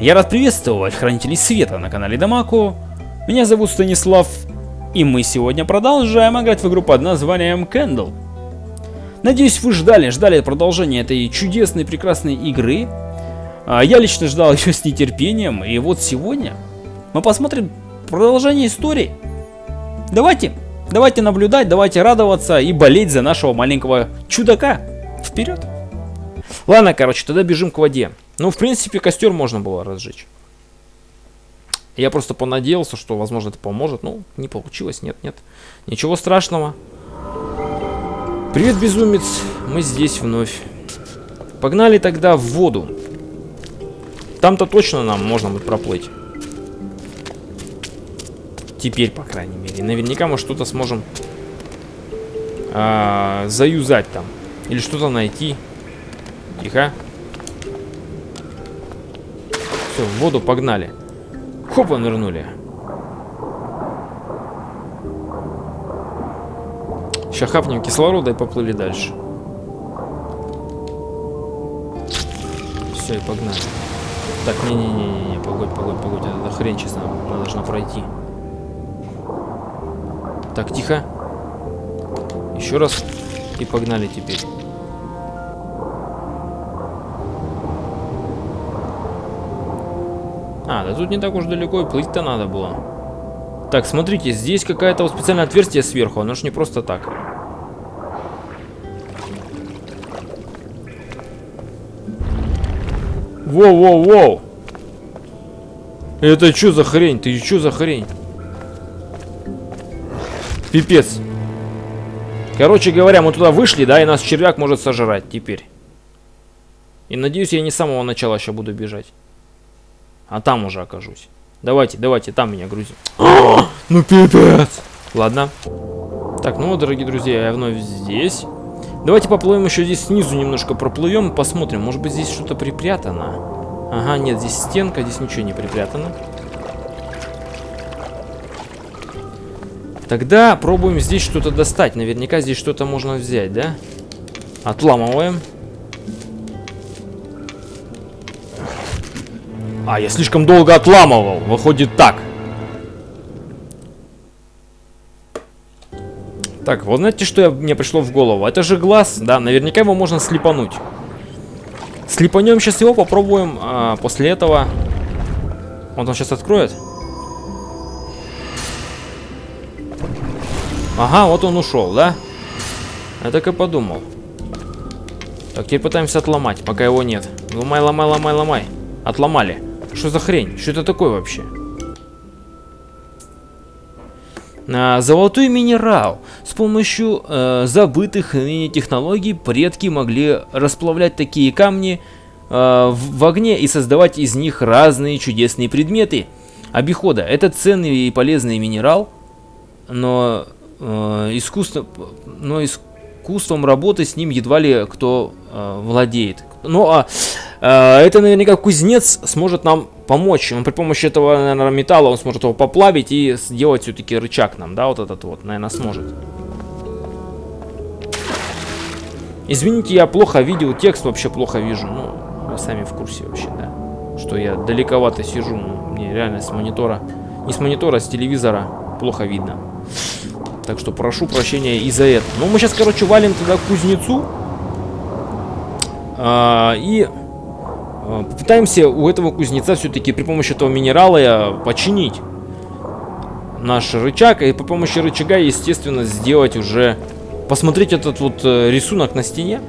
Я рад приветствовать хранителей света на канале Дамаку. Меня зовут Станислав, и мы сегодня продолжаем играть в игру под названием Candle. Надеюсь, вы ждали продолжения этой чудесной, прекрасной игры. Я лично ждал ее с нетерпением, и вот сегодня мы посмотрим продолжение истории. Давайте наблюдать, давайте радоваться и болеть за нашего маленького чудака. Вперед! Ладно, короче, тогда бежим к воде. Ну, в принципе, костер можно было разжечь. Я просто понадеялся, что, возможно, это поможет. Ну, не получилось, нет. Ничего страшного. Привет, безумец. Мы здесь вновь. Погнали тогда в воду. Там-то точно нам можно будет проплыть. Теперь, по крайней мере. Наверняка мы что-то сможем заюзать там. Или что-то найти. Тихо. Все, в воду погнали. Хопа, нырнули. Сейчас хапнем кислорода и поплыли дальше. Все, и погнали. Так, не-не-не-не, погодь. Это хрень, честно, она должна пройти. Так, тихо. Еще раз. И погнали теперь. А, да тут не так уж далеко и плыть-то надо было. Так, смотрите, здесь какое-то вот специальное отверстие сверху. Оно ж не просто так. Воу-воу-воу! Это что за хрень? Ты что за хрень? Пипец. Короче говоря, мы туда вышли, да, и нас червяк может сожрать теперь. И надеюсь, я не с самого начала еще буду бежать. А там уже окажусь. Давайте, там меня грузим. Ну пипец! Ладно. Так, ну вот, дорогие друзья, я вновь здесь. Давайте поплывем еще здесь снизу немножко, проплывем и посмотрим. Может быть, здесь что-то припрятано? Ага, нет, здесь стенка, здесь ничего не припрятано. Тогда пробуем здесь что-то достать. Наверняка здесь что-то можно взять, да? Отламываем. А, я слишком долго отламывал. Выходит так. Так, вот знаете, что мне пришло в голову? Это же глаз, да, наверняка его можно слепануть. Слепанем сейчас его, попробуем после этого. Вот он сейчас откроет. Ага, вот он ушел, да? Я так и подумал. Так, теперь пытаемся отломать, пока его нет. Ломай. Отломали. Что за хрень? Что это такое вообще? Золотой минерал. С помощью забытых ныне технологий предки могли расплавлять такие камни в огне и создавать из них разные чудесные предметы обихода. Это ценный и полезный минерал, но, искусством работы с ним едва ли кто владеет. Ну, это наверняка кузнец сможет нам помочь. Он при помощи этого, наверное, металла, он сможет его поплавить и сделать все-таки рычаг нам, да, вот этот вот, наверное, сможет. Извините, я плохо видел текст, вообще плохо вижу. Ну, вы сами в курсе вообще, да, что я далековато сижу. Мне реально с монитора, не с монитора, а с телевизора плохо видно. Так что прошу прощения и за это. Ну, мы сейчас, короче, валим туда к кузнецу. И попытаемся у этого кузнеца все-таки при помощи этого минерала починить наш рычаг. И при помощи рычага, естественно, сделать уже... Посмотреть этот вот рисунок на стене.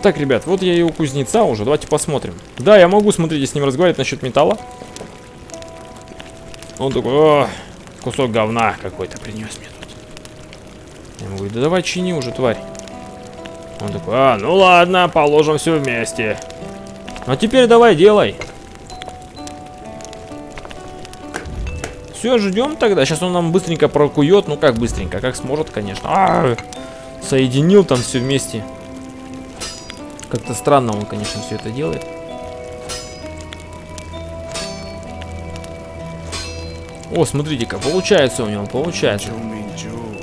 Так, ребят, вот я и у кузнеца уже. Давайте посмотрим. Да, я могу, смотрите, с ним разговаривать насчет металла. Он такой, о, кусок говна какой-то принес мне тут. Я ему говорю, да давай чини уже, тварь. Он такой, а, ну ладно, положим все вместе. А теперь давай делай. Все, ждем тогда. Сейчас он нам быстренько прокует. Ну как быстренько, как сможет, конечно. Соединил там все вместе. Как-то странно он, конечно, все это делает. О, смотрите-ка, получается у него, получается.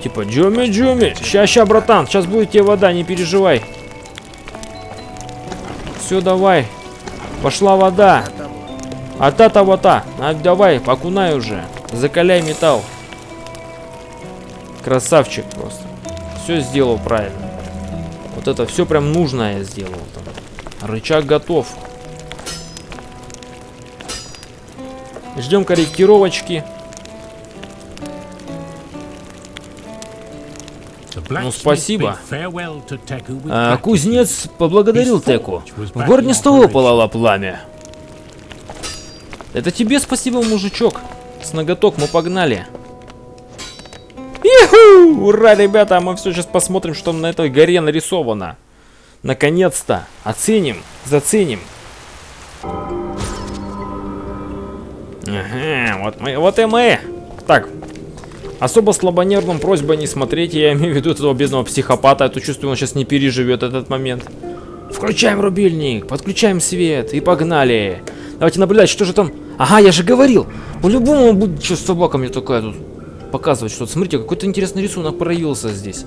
Типа, джуми-джуми. Ща, братан, сейчас будет тебе вода, не переживай. Все, давай. Пошла вода. Ата-та-вота. Давай, окунай уже. Закаляй металл. Красавчик просто. Все сделал правильно. Вот это все прям нужное я сделал. Там. Рычаг готов. Ждем корректировочки. Ну, спасибо. Кузнец поблагодарил Теку. В горне снова пылало пламя. Это тебе спасибо, мужичок. С ноготок мы погнали. Иху! Ура, ребята! Мы все сейчас посмотрим, что на этой горе нарисовано. Наконец-то! Оценим, заценим. Ага, вот и мы. Так. Особо слабонервным просьба не смотреть. Я имею в виду этого бедного психопата. Я чувствую, он сейчас не переживет этот момент. Включаем рубильник, подключаем свет и погнали. Давайте наблюдать, что же там. Ага, я же говорил. По-любому будет что, собака мне такая тут показывать что-то. Смотрите, какой-то интересный рисунок проявился здесь.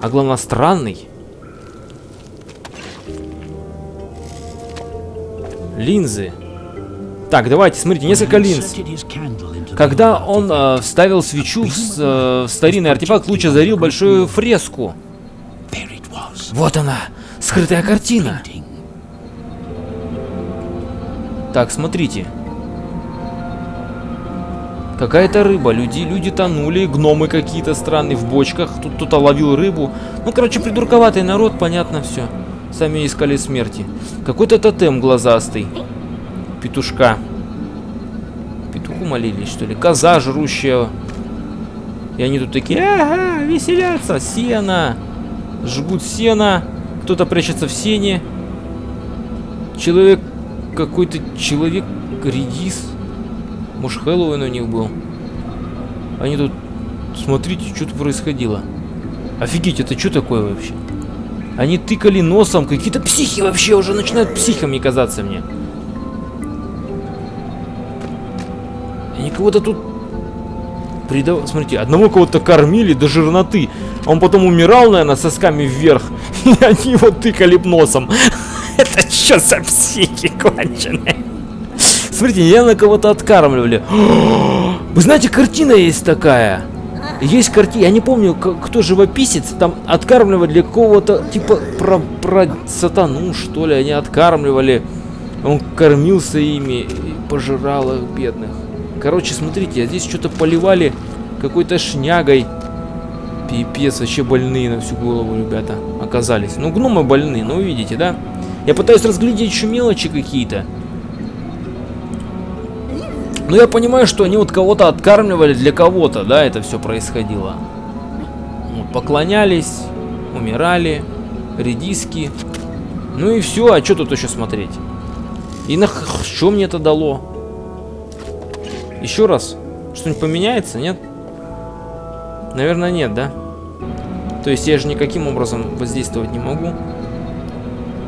А главное, странный. Линзы. Так, давайте, смотрите, несколько линз. Когда он вставил свечу в старинный артефакт, луч озарил большую фреску. Вот она, скрытая картина. Так, смотрите. Какая-то рыба, люди тонули, гномы какие-то странные в бочках. Тут кто-то ловил рыбу. Ну, короче, придурковатый народ, понятно все. Сами искали смерти. Какой-то тотем глазастый. Петушка. Петуху молились, что ли? Коза жрущая. И они тут такие, ага, веселятся. Сено. Жгут сено. Кто-то прячется в сене. Человек, какой-то человек редис. Может, Хэллоуин у них был. Они тут, смотрите, что-то происходило. Офигеть, это что такое вообще? Они тыкали носом. Какие-то психи вообще уже начинают психами казаться мне. Они кого-то тут... Смотрите, одного кого-то кормили до жирноты. Он потом умирал, наверное, сосками вверх. И они его тыкали носом. Это что за психи конченые? Смотрите, явно кого-то откармливали. Вы знаете, картина есть такая. Есть картина, я не помню, кто живописец. Там откармливали для какого-то... Типа про сатану, что ли. Они откармливали. Он кормился ими и пожирал их, бедных. Короче, смотрите, а здесь что-то поливали какой-то шнягой. Пипец, вообще больные на всю голову ребята оказались. Ну, гномы больные, ну, видите, да? Я пытаюсь разглядеть еще мелочи какие-то. Но я понимаю, что они вот кого-то откармливали для кого-то, да, это все происходило. Вот, поклонялись, умирали, редиски. Ну и все, а что тут еще смотреть? И на что мне это дало? Еще раз. Что-нибудь поменяется, нет? Наверное, нет, да? То есть я же никаким образом воздействовать не могу.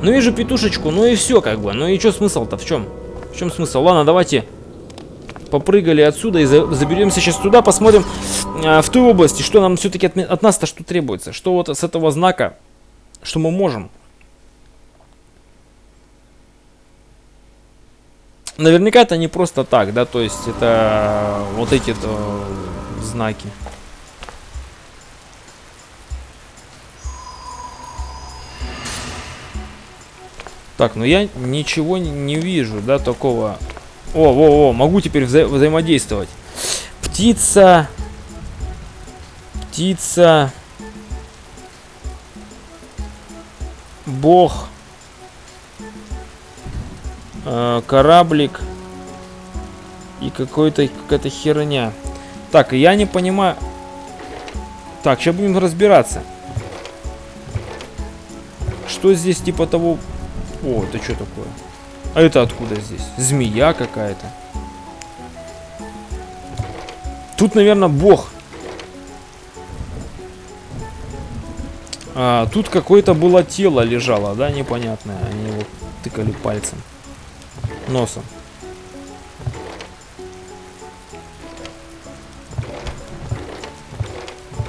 Ну, вижу петушечку, ну и все, как бы. Ну и что смысл-то? В чем? В чем смысл? Ладно, давайте попрыгали отсюда и заберемся сейчас туда, посмотрим в той области, что нам все-таки от нас-то что требуется. Что вот с этого знака, что мы можем. Наверняка это не просто так, да, то есть это вот эти знаки. Так, ну я ничего не вижу, да, такого. О, могу теперь взаимодействовать. Птица. Птица. Бог. Кораблик и какая-то херня. Так, я не понимаю. Так, сейчас будем разбираться. Что здесь типа того? О, это что такое? А это откуда здесь? Змея какая-то. Тут, наверное, бог. А, тут какое-то было тело лежало, да, непонятное. Они его тыкали пальцем. Носом.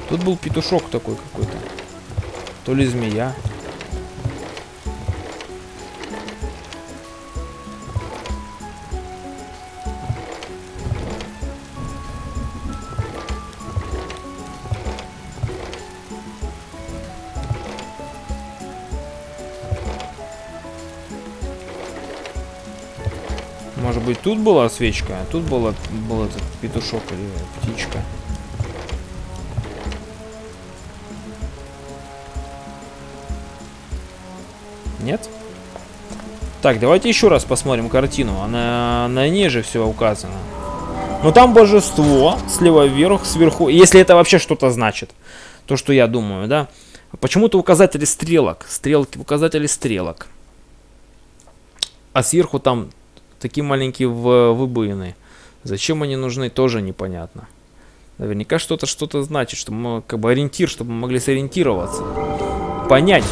Тут был петушок такой какой-то. То ли змея. Может быть, тут была свечка, а тут был этот петушок или птичка. Нет? Так, давайте еще раз посмотрим картину. Она, на ней же все указано. Но там божество слева вверх, сверху. Если это вообще что-то значит. То, что я думаю, да. Почему-то указатели стрелок. Стрелки, указатели стрелок. А сверху там такие маленькие выбоины. Зачем они нужны, тоже непонятно. Наверняка что-то значит, чтобы мы, как бы ориентир, чтобы мы могли сориентироваться. Понять.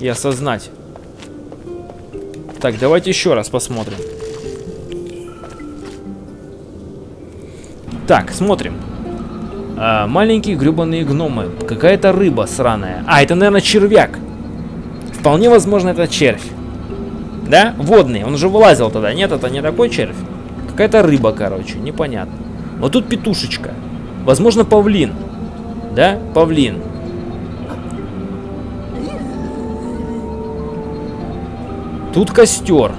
И осознать. Так, давайте еще раз посмотрим. Так, смотрим. А, маленькие гребаные гномы. Какая-то рыба сраная. А, это, наверное, червяк. Вполне возможно, это червь. Да? Водный. Он же вылазил тогда. Нет, это не такой червь. Какая-то рыба, короче. Непонятно. Вот тут петушечка. Возможно, павлин. Да? Павлин. Тут костер.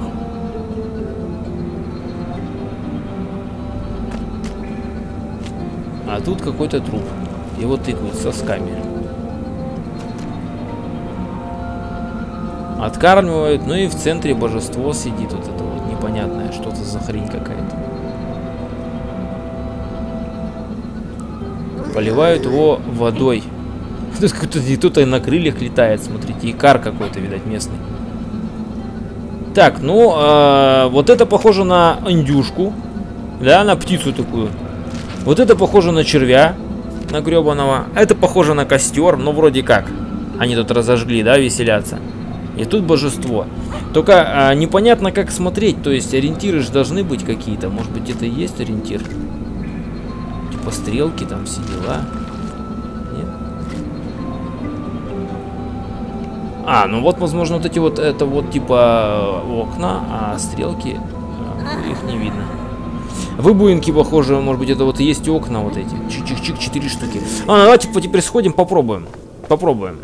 А тут какой-то труп. Его тыкают сосками. Откармливают. Ну и в центре божество сидит. Вот это вот непонятное. Что-то за хрень какая-то. Поливают его водой. Тут кто-то на крыльях летает, смотрите. Икар какой-то, видать, местный. Так, ну, вот это похоже на индюшку. Да, на птицу такую. Вот это похоже на червя, на гребаного. Это похоже на костер, но вроде как. Они тут разожгли, да, веселятся. И тут божество. Только непонятно, как смотреть. То есть ориентиры же должны быть какие-то. Может быть, это и есть ориентир. Типа стрелки там, все дела. Нет? А, ну вот, возможно, вот эти вот, это вот типа окна, а стрелки, их не видно. Выбоинки, похоже, может быть, это вот и есть окна вот эти. Чик-чик-чик, 4 штуки. А, давайте теперь сходим, попробуем. Попробуем.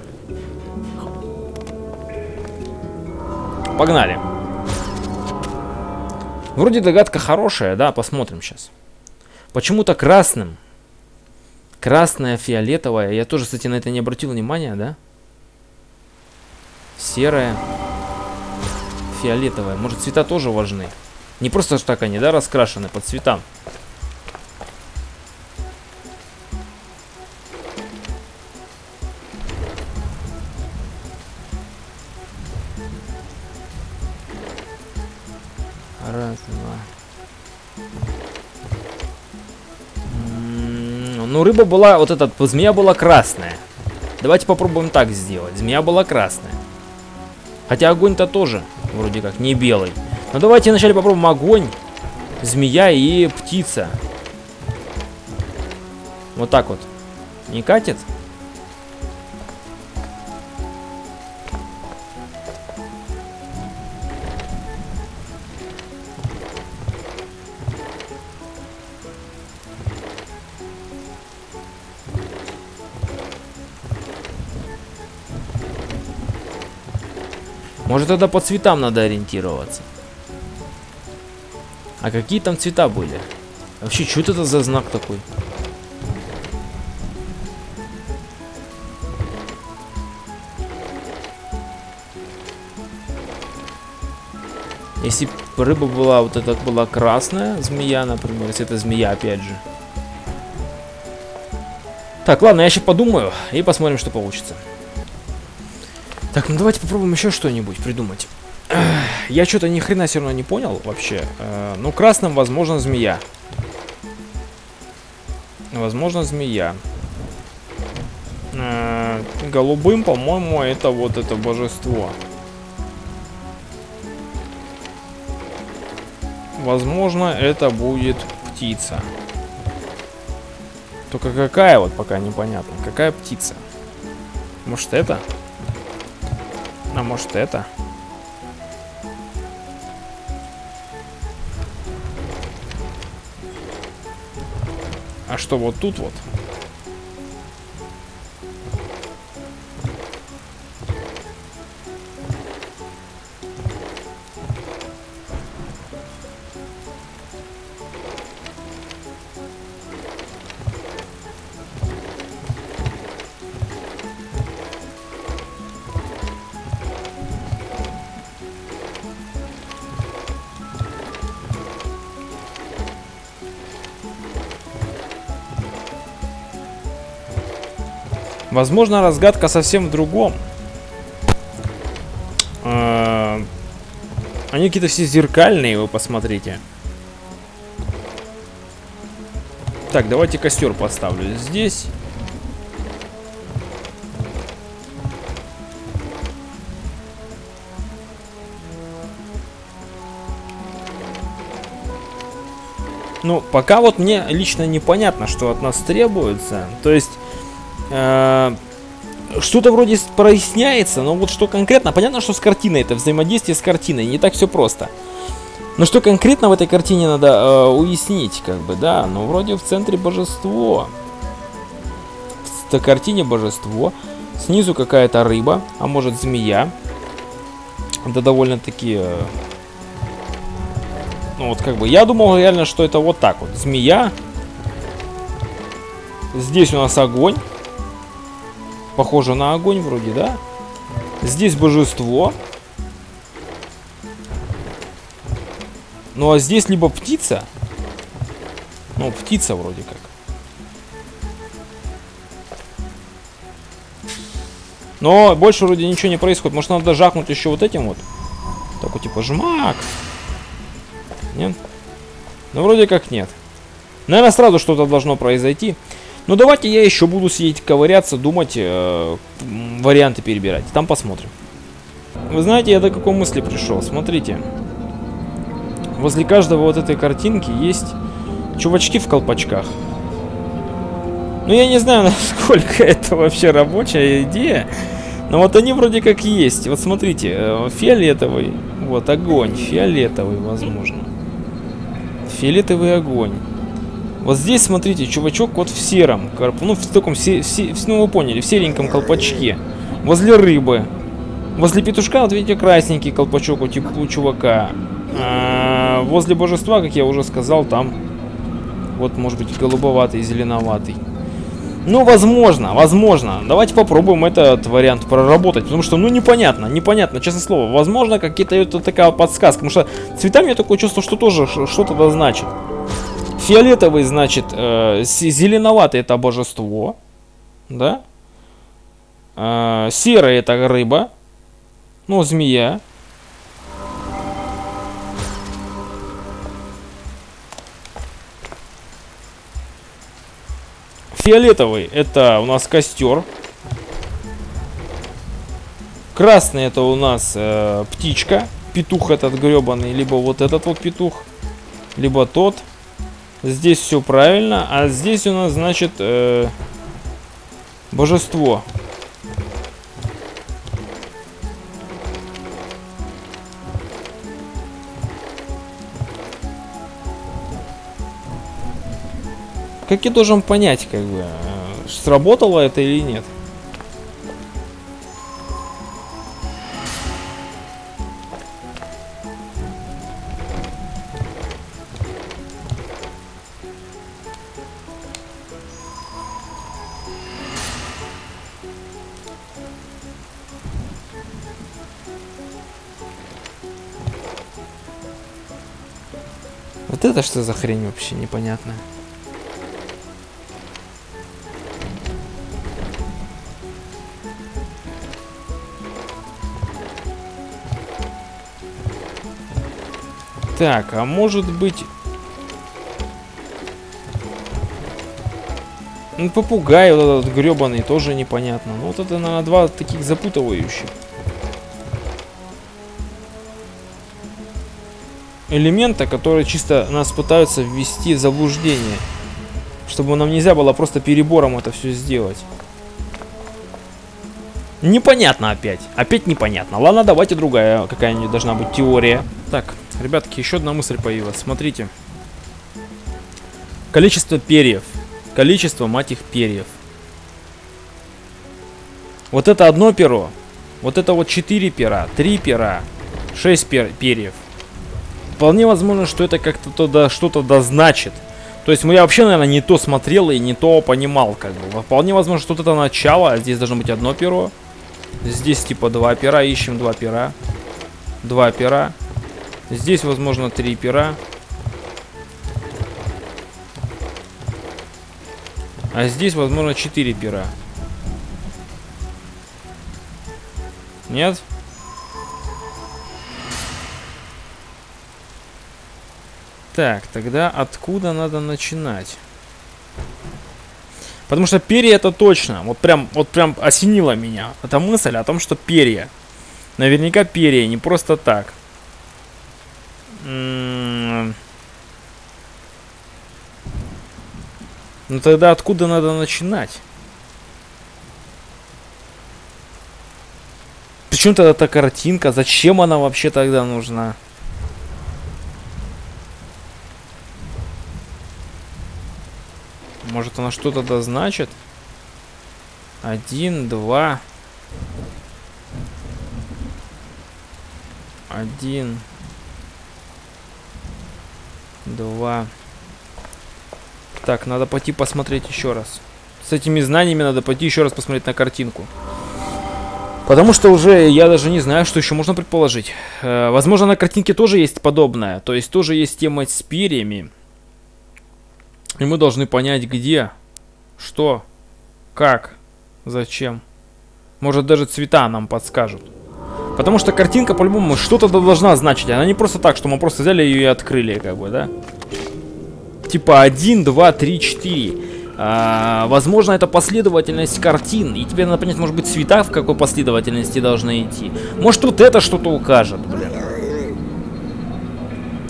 Погнали. Вроде догадка хорошая, да, посмотрим сейчас. Почему-то красным. Красная, фиолетовая. Я тоже, кстати, на это не обратил внимания, да? Серая. Фиолетовая. Может, цвета тоже важны. Не просто так они, да, раскрашены по цветам. Раз, два. Ну, рыба была, вот эта змея была красная. Давайте попробуем так сделать. Змея была красная. Хотя огонь-то тоже, вроде как, не белый. Ну давайте вначале попробуем огонь, змея и птица. Вот так вот. Не катит? Может, тогда по цветам надо ориентироваться? А какие там цвета были? Вообще, что это за знак такой? Если рыба была, вот эта была красная змея, например. Если это змея, опять же. Так, ладно, я сейчас подумаю и посмотрим, что получится. Так, ну давайте попробуем еще что-нибудь придумать. Я что-то ни хрена все равно не понял вообще. Ну, красным, возможно, змея. Возможно, змея. Голубым, по-моему, это вот это божество. Возможно, это будет птица. Только какая, вот пока непонятно. Какая птица? Может, это? А может, это? А что вот тут вот? Возможно, разгадка совсем в другом. Они какие-то все зеркальные, вы посмотрите. Так, давайте костер поставлю здесь. Ну, пока вот мне лично непонятно, что от нас требуется. То есть, что-то вроде проясняется, но вот что конкретно... Понятно, что с картиной это взаимодействие с картиной, не так все просто. Но что конкретно в этой картине надо уяснить, как бы, да? Ну, вроде в центре божество. В этой картине божество. Снизу какая-то рыба, а может змея. Да довольно-таки... Ну вот как бы, я думал реально, что это вот так вот. Змея. Здесь у нас огонь. Похоже на огонь вроде, да? Здесь божество. Ну а здесь либо птица. Ну птица вроде как. Но больше вроде ничего не происходит. Может, надо жахнуть еще вот этим вот. Так вот типа жмак. Нет? Ну, вроде как нет. Наверное, сразу что-то должно произойти. Но давайте я еще буду сидеть ковыряться, думать, варианты перебирать. Там посмотрим. Вы знаете, я до какой мысли пришел. Смотрите. Возле каждого вот этой картинки есть чувачки в колпачках. Ну, я не знаю, насколько это вообще рабочая идея. Но вот они вроде как есть. Вот смотрите, фиолетовый. Вот огонь, фиолетовый, возможно. Фиолетовый огонь. Вот здесь, смотрите, чувачок вот в сером, ну, в таком, ну, вы поняли, в сереньком колпачке. Возле рыбы. Возле петушка, вот видите, красненький колпачок у чувака. Возле божества, как я уже сказал, там вот, может быть, голубоватый, зеленоватый. Ну, возможно, возможно. Давайте попробуем этот вариант проработать. Потому что, ну, непонятно, непонятно, честное слово. Возможно, какая-то такая подсказка. Потому что цветами я такое чувство, что тоже что-то значит. Фиолетовый, значит, зеленоватый — это божество. Да? Серый — это рыба. Ну, змея. Фиолетовый — это у нас костер. Красный — это у нас птичка. Петух этот гребаный. Либо вот этот вот петух. Либо тот. Здесь все правильно. А здесь у нас, значит, божество. Как я должен понять, как бы, сработало это или нет? Вот это что за хрень вообще непонятная? Так, а может быть... Ну, попугай вот этот гребаный тоже непонятно. Ну, вот это, наверное, два таких запутывающих. Элемента, которые чисто нас пытаются ввести в заблуждение. Чтобы нам нельзя было просто перебором это все сделать. Непонятно опять. Опять непонятно. Ладно, давайте другая какая-нибудь должна быть теория. Так. Ребятки, еще одна мысль появилась. Смотрите. Количество перьев. Количество, мать их, перьев. Вот это одно перо. Вот это вот 4 пера, 3 пера, 6 перьев. Вполне возможно, что это как-то что-то дозначит. То есть я вообще, наверное, не то смотрел и не то понимал, как бы. Вполне возможно, что вот это начало. Здесь должно быть одно перо. Здесь типа 2 пера. Ищем 2 пера. 2 пера. Здесь, возможно, 3 пера. А здесь, возможно, 4 пера. Нет? Так, тогда откуда надо начинать? Потому что перья это точно. Вот прям осенила меня эта мысль о том, что перья. Наверняка перья, не просто так. Ну тогда откуда надо начинать? Причем тогда та картинка? Зачем она вообще тогда нужна? Может она что-то да значит? 1, 2. 1, 2. Так, надо пойти посмотреть еще раз. С этими знаниями надо пойти еще раз посмотреть на картинку. Потому что уже я даже не знаю, что еще можно предположить. Возможно, на картинке тоже есть подобное. То есть тоже есть тема с перьями. И мы должны понять, где, что, как, зачем. Может, даже цвета нам подскажут. Потому что картинка, по-любому, что-то должна значить. Она не просто так, что мы просто взяли ее и открыли, как бы, да? Типа 1, 2, 3, 4. Возможно, это последовательность картин. И тебе надо понять, может быть, цвета в какой последовательности должны идти. Может, вот это что-то укажет, блин.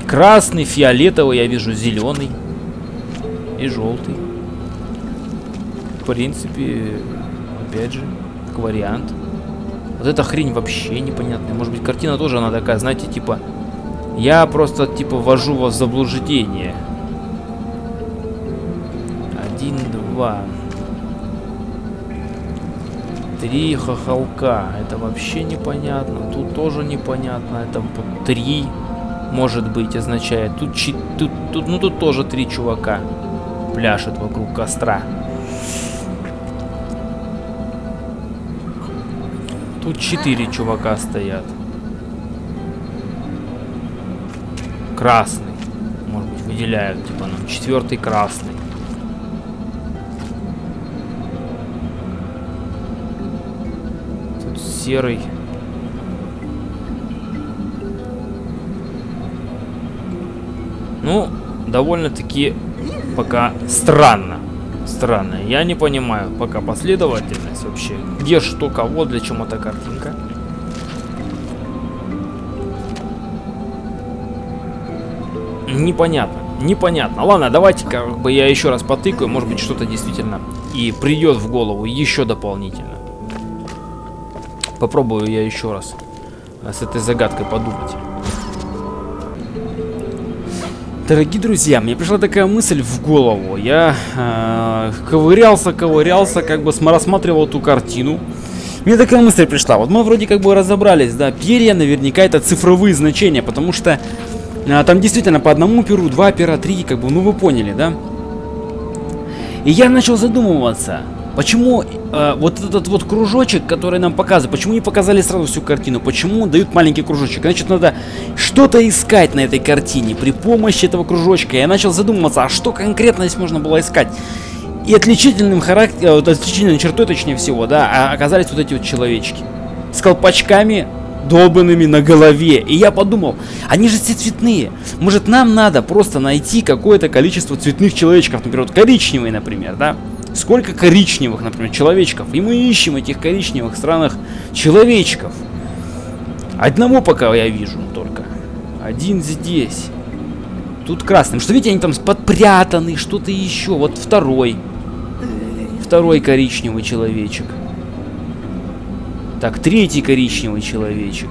Красный, фиолетовый, я вижу, зеленый. И желтый. В принципе, опять же, как вариант. Вот эта хрень вообще непонятная. Может быть, картина тоже она такая, знаете, типа... Я просто, типа, ввожу вас в заблуждение. 1, 2, 3 хохолка. Это вообще непонятно. Тут тоже непонятно. Это 3, может быть, означает. Тут тоже 3 чувака пляшет вокруг костра. Тут 4 чувака стоят. Красный. Может быть, выделяют, типа, нам 4-й красный. Тут серый. Ну, довольно-таки пока странно. Странно. Я не понимаю пока последовательность вообще. Где, что, кого, для чего эта картинка. Непонятно. Непонятно. Ладно, давайте как бы я еще раз потыкаю. Может быть, что-то действительно и придет в голову еще дополнительно. Попробую я еще раз с этой загадкой подумать. Дорогие друзья, мне пришла такая мысль в голову. Я ковырялся, как бы рассматривал эту картину. Мне такая мысль пришла. Вот мы вроде как бы разобрались, да, перья наверняка это цифровые значения, потому что там действительно по одному перу, 2 пера, 3, как бы, ну вы поняли, да? И я начал задумываться, почему вот этот вот кружочек, который нам показывает, почему не показали сразу всю картину, почему дают маленький кружочек. Значит, надо что-то искать на этой картине при помощи этого кружочка. Я начал задумываться, а что конкретно здесь можно было искать. И отличительным характером, отличительной чертой, точнее всего, да, оказались вот эти вот человечки с колпачками, долбанными на голове. И я подумал, они же все цветные. Может, нам надо просто найти какое-то количество цветных человечков. Например, вот коричневый, например, да. Сколько коричневых, например, человечков. И мы ищем этих коричневых странных человечков. Одного пока я вижу только. Один здесь. Тут красным. Что, видите, они там подпрятаны, что-то еще. Вот второй. Второй коричневый человечек. Так, 3-й коричневый человечек.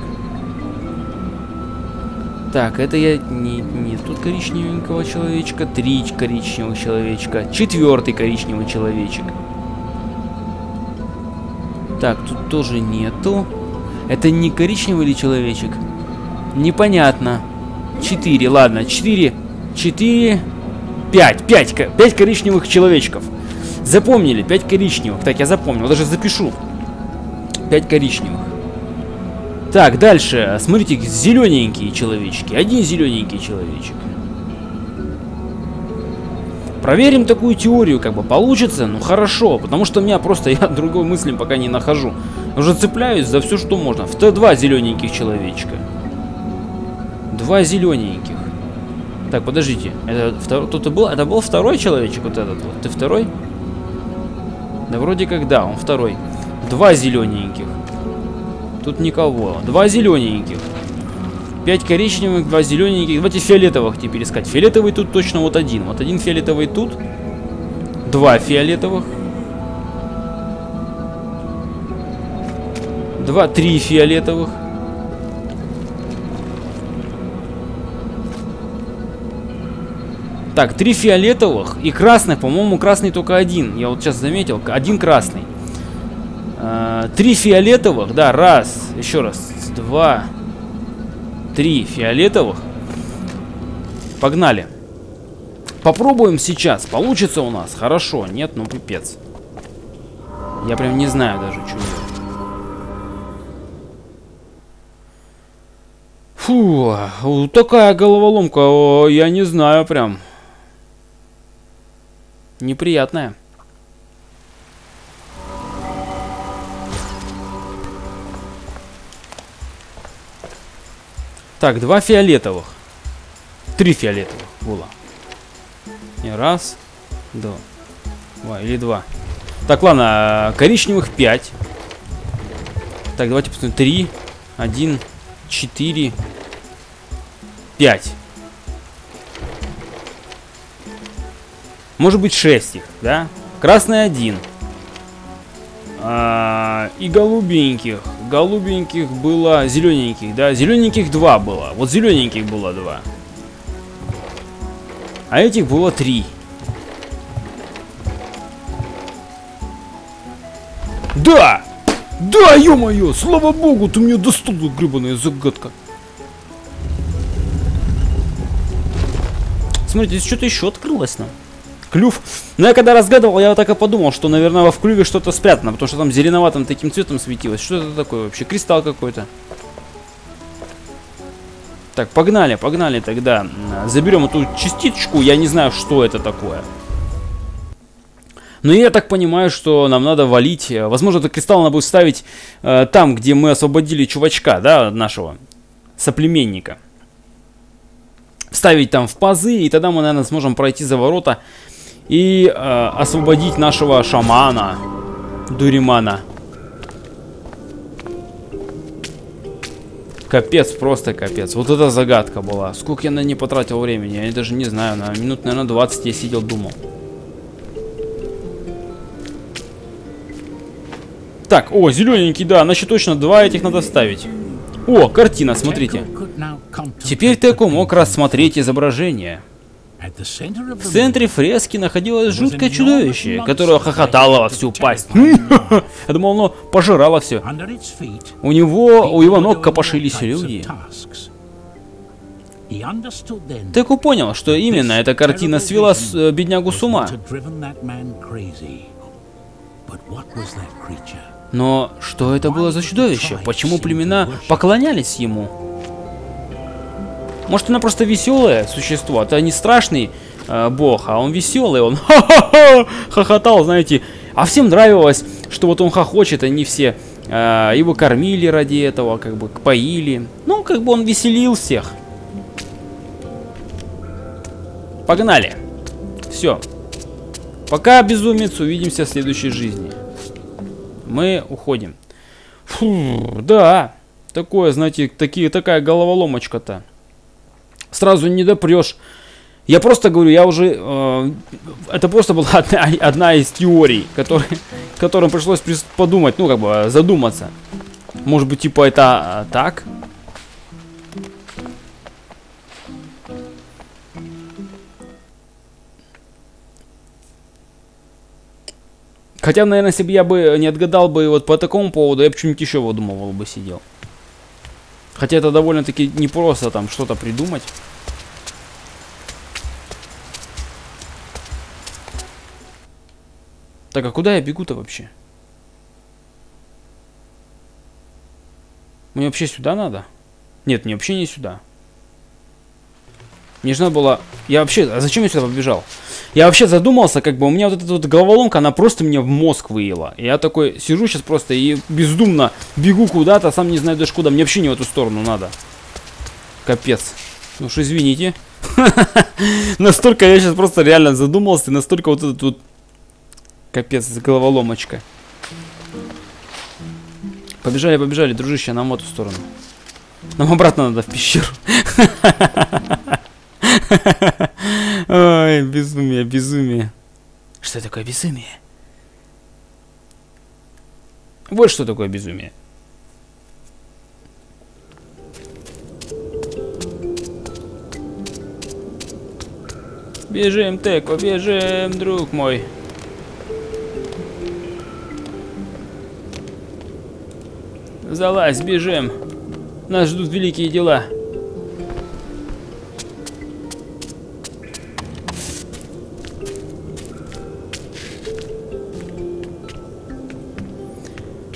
Так, это я... Нет, тут коричневенького человечка. 3 коричневых человечка. 4-й коричневый человечек. Так, тут тоже нету. Это не коричневый ли человечек? Непонятно. 4, ладно, 5 коричневых человечков. Запомнили, 5 коричневых. Так, я запомнил, даже запишу. 5 коричневых. Так, дальше. Смотрите, зелененькие человечки. Один зелененький человечек. Проверим такую теорию, как бы получится, ну хорошо, потому что меня просто, я другой мысли пока не нахожу. Уже цепляюсь за все, что можно. В Т2 зелененьких человечка. Два зелененьких. Так, подождите, это был второй человечек, вот этот вот, ты второй? Да вроде как да, он второй. Два зелененьких. Тут никого. Два зелененьких. 5 коричневых, 2 зелененьких. Давайте фиолетовых теперь искать. Фиолетовый тут точно вот один. Вот один фиолетовый тут. 2 фиолетовых. 3 фиолетовых. 3 фиолетовых и красных. По-моему, красный только один. Я вот сейчас заметил. Один красный. 3 фиолетовых. Да, раз. Еще раз. 2, 3 фиолетовых. Погнали. Попробуем сейчас. Получится у нас? Хорошо. Нет, ну пипец. Я прям не знаю даже, что делать. Фу, такая головоломка. О, я не знаю прям. Неприятная. Так, 2 фиолетовых. 3 фиолетовых было. И раз, два. Или 2. Так, ладно, коричневых 5. Так, давайте посмотрим. 3, 1, 4, 5. Может быть 6 их, да? Красный 1. И голубеньких. Голубеньких было... Зелененьких, да? Зелененьких 2 было. Вот зелененьких было 2. А этих было 3. Да! Да, ё-моё! Слава богу, ты меня достал, гребаная загадка. Смотрите, здесь что-то еще открылось нам. Клюв. Но я когда разгадывал, я вот так и подумал, что, наверное, в клюве что-то спрятано, потому что там зеленоватым таким цветом светилось. Что это такое вообще? Кристалл какой-то. Так, погнали, погнали тогда. Заберем эту частичку. Я не знаю, что это такое. Но я так понимаю, что нам надо валить. Возможно, этот кристалл надо будет ставить там, где мы освободили чувачка, да, нашего соплеменника. Ставить там в пазы, и тогда мы, наверное, сможем пройти за ворота и освободить нашего шамана Дуримана. Капец, просто капец. Вот это загадка была. Сколько я на ней потратил времени, я даже не знаю. На минут, наверное, 20 я сидел, думал. Так, о, зелененький, да, значит точно 2 этих надо ставить. О, картина, смотрите. Теперь Теко мог рассмотреть изображение. В центре фрески находилось жуткое чудовище, которое хохотало во всю пасть. Я думал, оно пожирало все. У его ног копошились люди. Теко понял, что именно эта картина свела беднягу с ума. Но что это было за чудовище? Почему племена поклонялись ему? Может, она просто веселое существо? Это не страшный бог, а он веселый. Он хохотал, знаете. А всем нравилось, что вот он хохочет, они все его кормили ради этого, как бы поили. Ну, как бы он веселил всех. Погнали. Все. Пока, безумец, увидимся в следующей жизни. Мы уходим. Фу, да. Такое, знаете, такая головоломочка-то. Сразу не допрешь. Я просто говорю, я уже... это просто была одна из теорий, которым пришлось подумать, ну, как бы задуматься. Может быть, типа, это так? Хотя, наверное, если бы я бы не отгадал бы вот по такому поводу, я бы что-нибудь еще выдумывал бы, сидел. Хотя это довольно-таки непросто там что-то придумать. Так, а куда я бегу-то вообще? Мне вообще сюда надо? Нет, мне вообще не сюда. Мне же надо было... Я вообще... А зачем я сюда побежал? Я вообще задумался, как бы, у меня вот эта вот головоломка, она просто меня в мозг выела. Я такой сижу сейчас просто и бездумно бегу куда-то, сам не знаю даже куда. Мне вообще не в эту сторону надо. Капец. Ну уж извините. Настолько я сейчас просто реально задумался, настолько вот этот вот... Капец, головоломочка. Побежали, побежали, дружище, нам в эту сторону. Нам обратно надо в пещеру. Ой, безумие, безумие. Что такое безумие? Вот что такое безумие. Бежим, Теко, бежим, друг мой. Залазь, бежим. Нас ждут великие дела.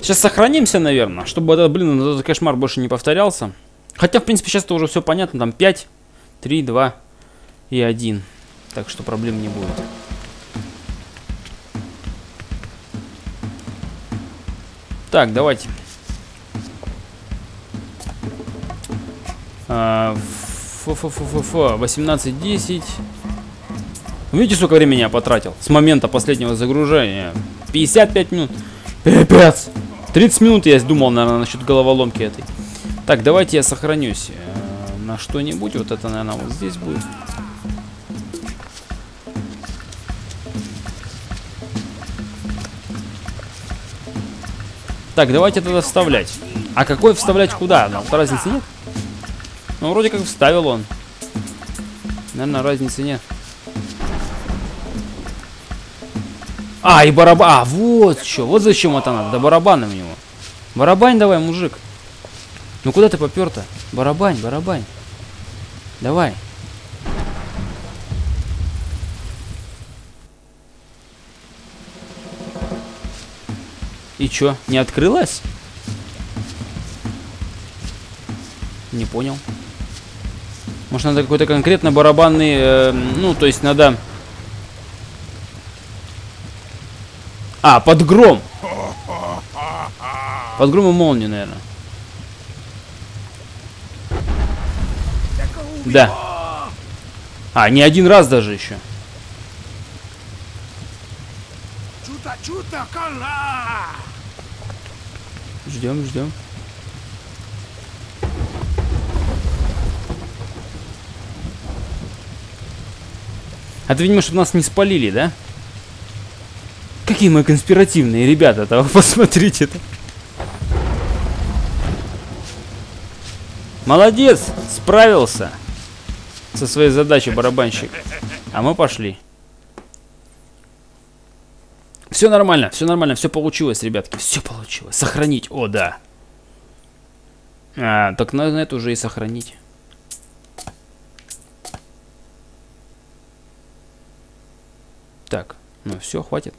Сейчас сохранимся, наверное, чтобы этот, блин, этот кошмар больше не повторялся. Хотя, в принципе, сейчас-то уже все понятно. Там 5, 3, 2 и 1. Так что проблем не будет. Так, давайте. Фу-фу-фу-фу-фу. 18-10. Видите, сколько времени я потратил? С момента последнего загружения. 55 минут. Пипец. 30 минут я думал, наверное, насчет головоломки этой. Так, давайте я сохранюсь на что-нибудь. Вот это, наверное, вот здесь будет. Так, давайте тогда вставлять. А какой вставлять куда? Нам разницы нет? Ну, вроде как вставил он. Наверное, разницы нет. А, и барабан. А, вот что. Вот зачем это надо. Да барабаном его. Барабань давай, мужик. Ну, куда ты попёр-то? Барабань, барабань. Давай. И чё, не открылась? Не понял. Может, надо какой-то конкретно барабанный... ну, то есть надо... А, под гром. Под гром и молнию, наверное. Да. А, не один раз даже еще. Ждем, ждем. А ты, видимо, чтобы нас не спалили, да? Какие мы конспиративные ребята-то, посмотрите-то. Молодец, справился со своей задачей барабанщик. А мы пошли. Все нормально, все получилось, ребятки, все получилось. Сохранить, о да. А, так надо это уже и сохранить. Так, ну все, хватит.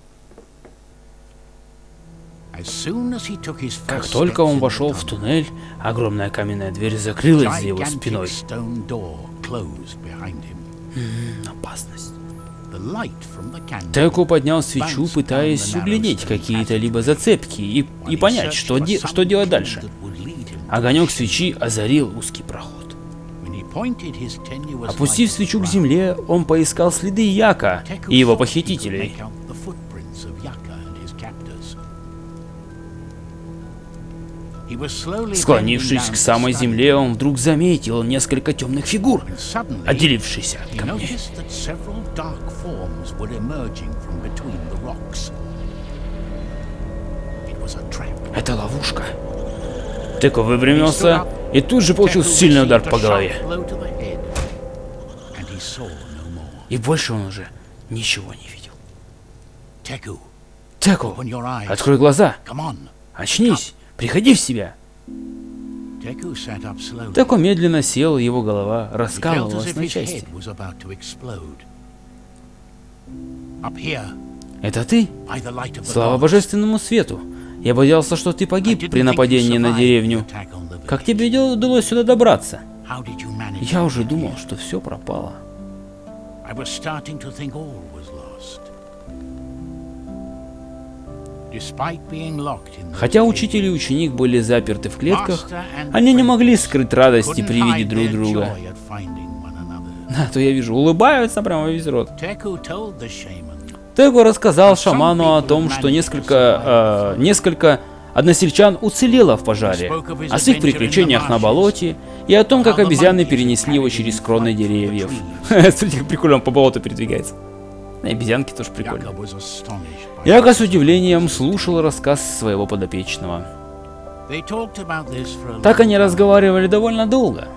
Как только он вошел в туннель, огромная каменная дверь закрылась за его спиной. Опасность. Теко поднял свечу, пытаясь углядеть какие-то либо зацепки и понять, что делать дальше. Огонек свечи озарил узкий проход. Опустив свечу к земле, он поискал следы Яко и его похитителей. Склонившись к самой земле, он вдруг заметил несколько темных фигур, отделившихся от камней. Это ловушка. Теко выпрямился и тут же получил сильный удар по голове. И больше он уже ничего не видел. Теко, открой глаза. Очнись. Приходи в себя. Теко медленно сел, его голова раскалывалась на части. Это ты? Слава божественному свету. Я боялся, что ты погиб при нападении на деревню. Как тебе удалось сюда добраться? Я уже думал, что все пропало. I was starting to think all was lost. Хотя учитель и ученик были заперты в клетках, они не могли скрыть радости при виде друг друга. А то я вижу, улыбаются прямо весь рот. Теку рассказал шаману о том, что несколько односельчан уцелело в пожаре, о своих приключениях на болоте и о том, как обезьяны перенесли его через кроны деревьев. Смотрите, как прикольно он по болоту передвигается. На обезьянке тоже прикольно. Яко с удивлением слушал рассказ своего подопечного. Так они разговаривали довольно долго,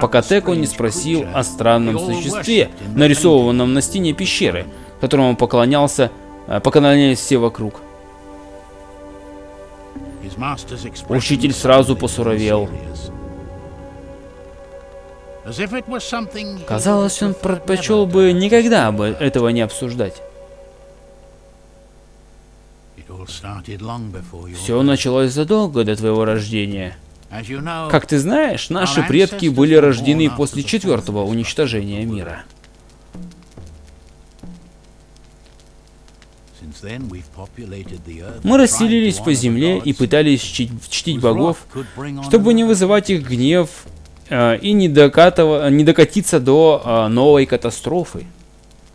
пока Теку не спросил о странном существе, нарисованном на стене пещеры, которому поклонялись все вокруг. Учитель сразу посуровел. Казалось, он предпочел бы никогда этого не обсуждать. Все началось задолго до твоего рождения. Как ты знаешь, наши предки были рождены после четвертого уничтожения мира. Мы расселились по земле и пытались чтить богов, чтобы не вызывать их гнев и не докатиться до новой катастрофы.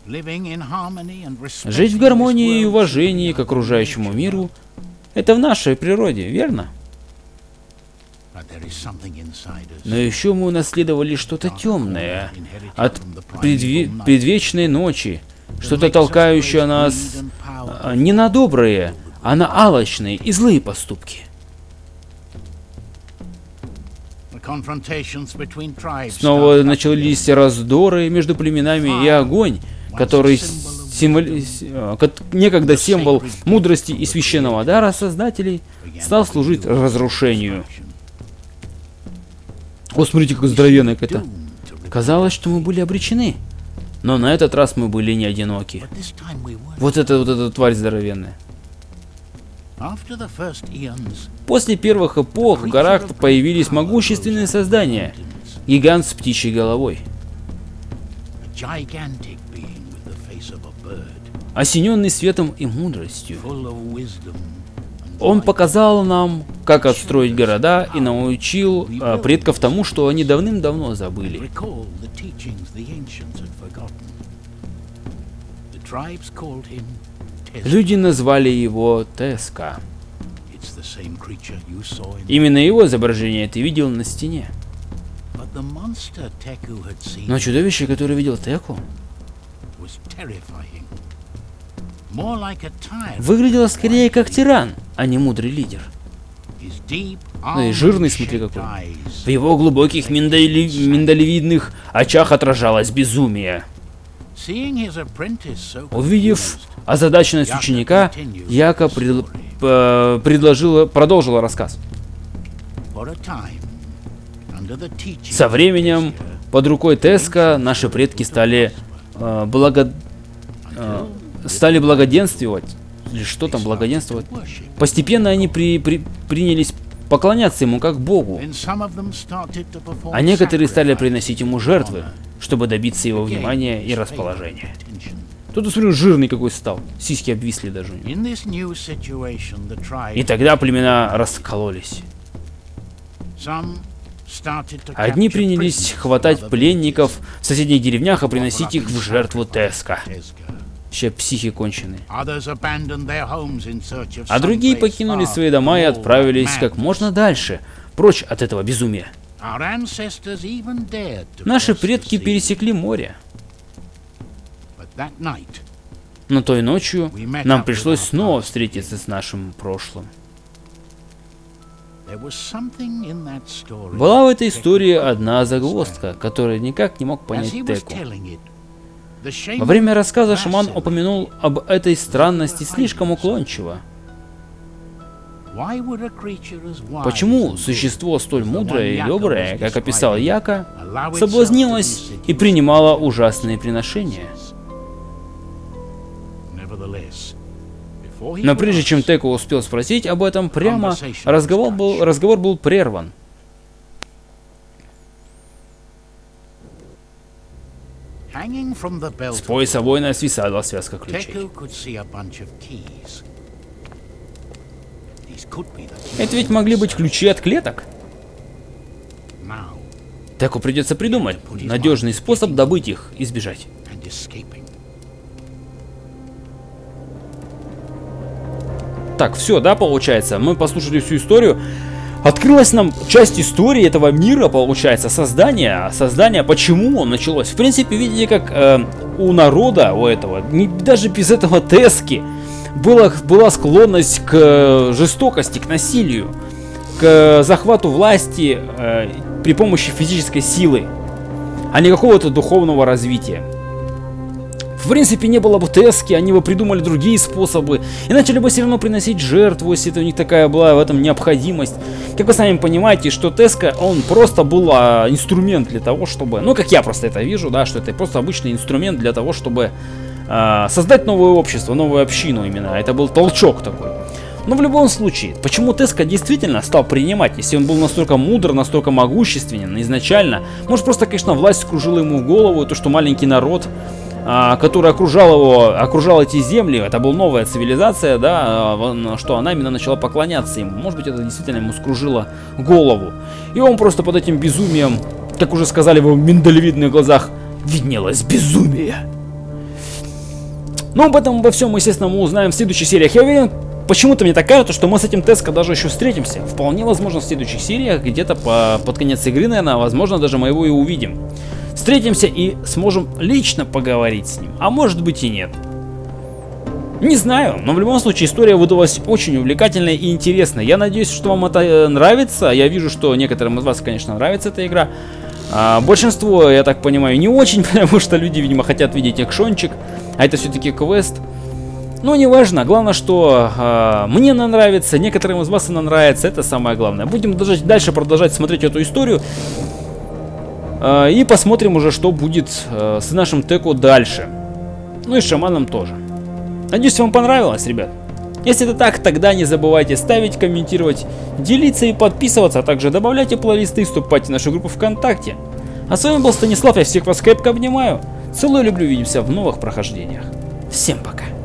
Жить в гармонии и уважении к окружающему миру – это в нашей природе, верно? Но еще мы унаследовали что-то темное от предвечной ночи, что-то толкающее нас не на добрые, а на алчные и злые поступки. Снова начались раздоры между племенами и огонь, который некогда символ мудрости и священного дара создателей, стал служить разрушению. О, смотрите, как здоровенный это. Казалось, что мы были обречены, но на этот раз мы были не одиноки. Вот эта тварь здоровенная. После первых эпох в горах появились могущественные создания. Гигант с птичьей головой, осененный светом и мудростью. Он показал нам, как отстроить города, и научил предков тому, что они давным-давно забыли. Люди назвали его Теска. Именно его изображение ты видел на стене. Но чудовище, которое видел Теку, выглядело скорее как тиран, а не мудрый лидер. Ну и жирный, смотри какой. В его глубоких миндалевидных очах отражалось безумие. Увидев озадаченность ученика, Яко продолжила рассказ. Со временем под рукой Теска наши предки стали благоденствовать. Или что там благоденствовать? Постепенно они принялись поклоняться ему как богу. А некоторые стали приносить ему жертвы, чтобы добиться его внимания и расположения. Тут, смотрю, жирный какой стал. Сиськи обвисли даже у него. И тогда племена раскололись. Одни принялись хватать пленников в соседних деревнях и приносить их в жертву Теска. Вообще психи конченые. А другие покинули свои дома и отправились как можно дальше, прочь от этого безумия. Наши предки пересекли море. Но той ночью нам пришлось снова встретиться с нашим прошлым. Была в этой истории одна загвоздка, которую никак не мог понять Теку. Во время рассказа шаман упомянул об этой странности слишком уклончиво. Почему существо столь мудрое и доброе, как описал Яко, соблазнилось и принимало ужасные приношения? Но прежде чем Теку успел спросить об этом прямо, разговор был прерван. С пояса воина свисала связка ключей. Это ведь могли быть ключи от клеток. Теку придется придумать надежный способ добыть их и сбежать. Так, все, да, получается? Мы послушали всю историю. Открылась нам часть истории этого мира, получается, создание, почему он началось. В принципе, видите, как у народа, у этого, даже без этого Тески, была склонность к жестокости, к насилию, к захвату власти при помощи физической силы, а не какого-то духовного развития. В принципе, не было бы Тески, они бы придумали другие способы и начали бы все равно приносить жертву, если это у них такая была в этом необходимость. Как вы сами понимаете, что Теска, он просто был инструмент для того, чтобы... Ну, как я просто это вижу, да, что это просто обычный инструмент для того, чтобы создать новое общество, новую общину именно. Это был толчок такой. Но в любом случае, почему Теска действительно стал принимать, если он был настолько мудр, настолько могущественен изначально? Может, просто, конечно, власть скружила ему в голову, то, что маленький народ... который окружал эти земли, это была новая цивилизация, да, что она именно начала поклоняться им. Может быть, это действительно ему скружило голову. И он просто под этим безумием, как уже сказали, в его миндалевидных глазах виднелось безумие. Но об этом во всем, естественно, мы узнаем в следующих сериях. Я уверен, почему-то мне так кажется, что мы с этим Теска даже еще встретимся. Вполне возможно, в следующих сериях, где-то под конец игры, наверное, возможно, даже мы его и увидим. Встретимся и сможем лично поговорить с ним. А может быть и нет. Не знаю, но в любом случае история выдалась очень увлекательной и интересной. Я надеюсь, что вам это нравится. Я вижу, что некоторым из вас, конечно, нравится эта игра. А большинство, я так понимаю, не очень, потому что люди, видимо, хотят видеть экшончик. А это все-таки квест. Но неважно, главное, что мне она нравится, некоторым из вас она нравится. Это самое главное. Будем даже дальше продолжать смотреть эту историю. И посмотрим уже, что будет с нашим Теку дальше. Ну и с шаманом тоже. Надеюсь, вам понравилось, ребят. Если это так, тогда не забывайте ставить, комментировать, делиться и подписываться. А также добавляйте плейлисты и вступайте в нашу группу ВКонтакте. А с вами был Станислав. Я всех вас крепко обнимаю. Целую, люблю. Увидимся в новых прохождениях. Всем пока.